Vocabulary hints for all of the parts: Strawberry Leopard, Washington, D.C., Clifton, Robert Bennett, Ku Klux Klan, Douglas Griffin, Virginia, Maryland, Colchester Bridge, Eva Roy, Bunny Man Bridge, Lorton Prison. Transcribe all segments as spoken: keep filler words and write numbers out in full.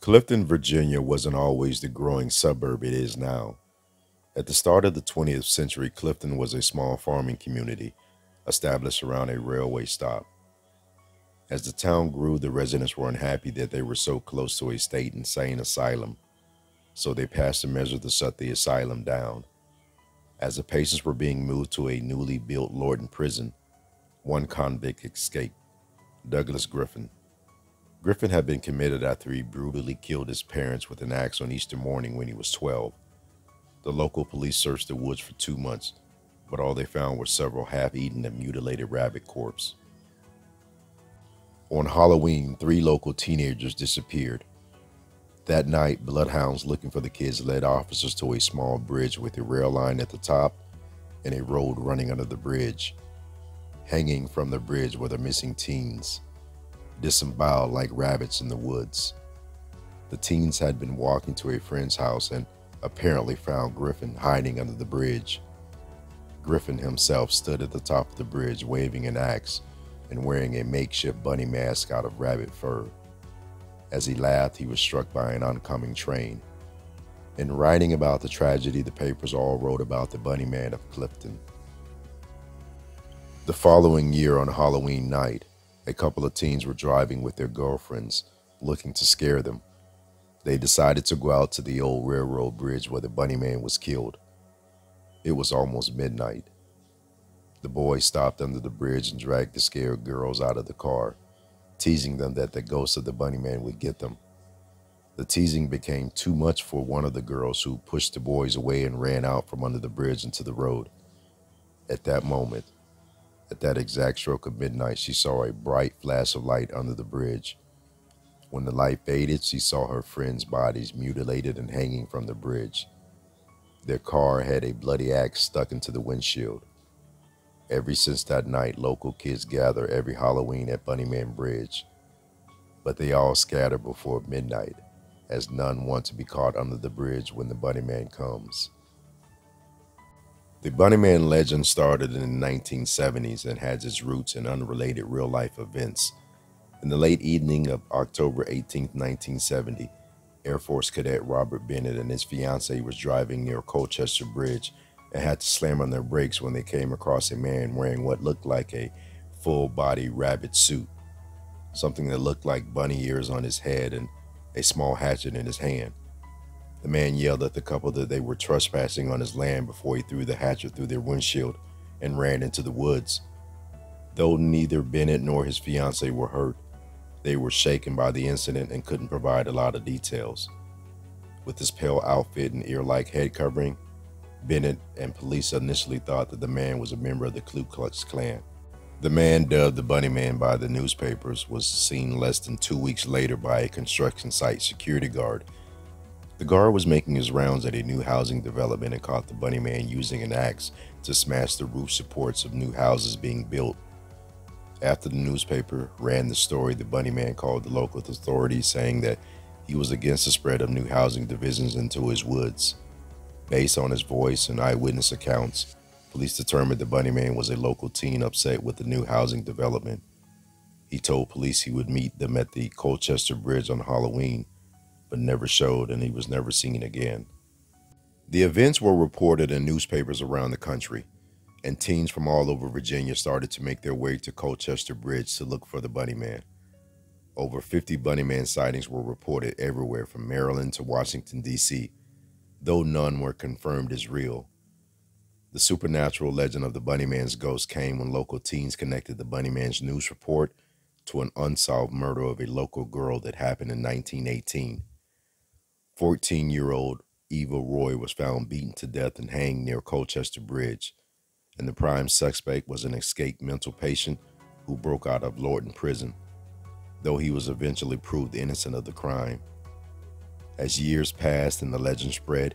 Clifton, Virginia wasn't always the growing suburb it is now. At the start of the twentieth century, Clifton was a small farming community established around a railway stop. As the town grew, the residents were unhappy that they were so close to a state insane asylum, so they passed a measure to shut the asylum down. As the patients were being moved to a newly built Lorton Prison, one convict escaped, Douglas Griffin. Griffin had been committed after he brutally killed his parents with an axe on Easter morning when he was twelve. The local police searched the woods for two months, but all they found were several half-eaten and mutilated rabbit corpses. On Halloween, three local teenagers disappeared. That night, bloodhounds looking for the kids led officers to a small bridge with a rail line at the top and a road running under the bridge. Hanging from the bridge were the missing teens, disemboweled like rabbits in the woods. The teens had been walking to a friend's house and apparently found Griffin hiding under the bridge. Griffin himself stood at the top of the bridge waving an axe and wearing a makeshift bunny mask out of rabbit fur. As he laughed, he was struck by an oncoming train. In writing about the tragedy, the papers all wrote about the Bunny Man of Clifton. The following year on Halloween night, a couple of teens were driving with their girlfriends, looking to scare them. They decided to go out to the old railroad bridge where the Bunny Man was killed. It was almost midnight. The boys stopped under the bridge and dragged the scared girls out of the car, teasing them that the ghost of the Bunny Man would get them. The teasing became too much for one of the girls, who pushed the boys away and ran out from under the bridge into the road. At that moment, at that exact stroke of midnight, she saw a bright flash of light under the bridge. When the light faded, she saw her friends' bodies mutilated and hanging from the bridge. Their car had a bloody axe stuck into the windshield. Ever since that night, local kids gather every Halloween at Bunny Man Bridge, but they all scatter before midnight, as none want to be caught under the bridge when the Bunny Man comes. The Bunny Man legend started in the nineteen seventies and has its roots in unrelated real-life events. In the late evening of October eighteenth, nineteen seventy, Air Force cadet Robert Bennett and his fiancée was driving near Colchester Bridge and had to slam on their brakes when they came across a man wearing what looked like a full-body rabbit suit, something that looked like bunny ears on his head, and a small hatchet in his hand. The man yelled at the couple that they were trespassing on his land before he threw the hatchet through their windshield and ran into the woods. Though neither Bennett nor his fiancée were hurt, they were shaken by the incident and couldn't provide a lot of details. With his pale outfit and ear-like head covering, Bennett and police initially thought that the man was a member of the Ku Klux Klan. The man, dubbed the Bunny Man by the newspapers, was seen less than two weeks later by a construction site security guard. The guard was making his rounds at a new housing development and caught the Bunny Man using an axe to smash the roof supports of new houses being built. After the newspaper ran the story, the Bunny Man called the local authorities, saying that he was against the spread of new housing divisions into his woods. Based on his voice and eyewitness accounts, police determined the Bunny Man was a local teen upset with the new housing development. He told police he would meet them at the Colchester Bridge on Halloween, but never showed, and he was never seen again. The events were reported in newspapers around the country, and teens from all over Virginia started to make their way to Colchester Bridge to look for the Bunny Man. Over fifty Bunny Man sightings were reported everywhere from Maryland to Washington, D C, though none were confirmed as real. The supernatural legend of the Bunny Man's ghost came when local teens connected the Bunny Man's news report to an unsolved murder of a local girl that happened in nineteen eighteen. fourteen-year-old Eva Roy was found beaten to death and hanged near Colchester Bridge, and the prime suspect was an escaped mental patient who broke out of Lorton Prison, though he was eventually proved innocent of the crime. As years passed and the legend spread,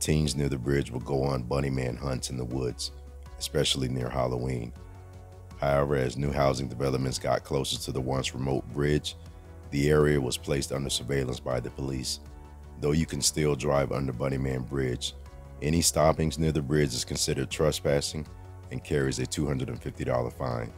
teens near the bridge would go on Bunny Man hunts in the woods, especially near Halloween. However, as new housing developments got closer to the once remote bridge, the area was placed under surveillance by the police. Though you can still drive under Bunny Man Bridge, any stoppings near the bridge is considered trespassing and carries a two hundred fifty dollar fine.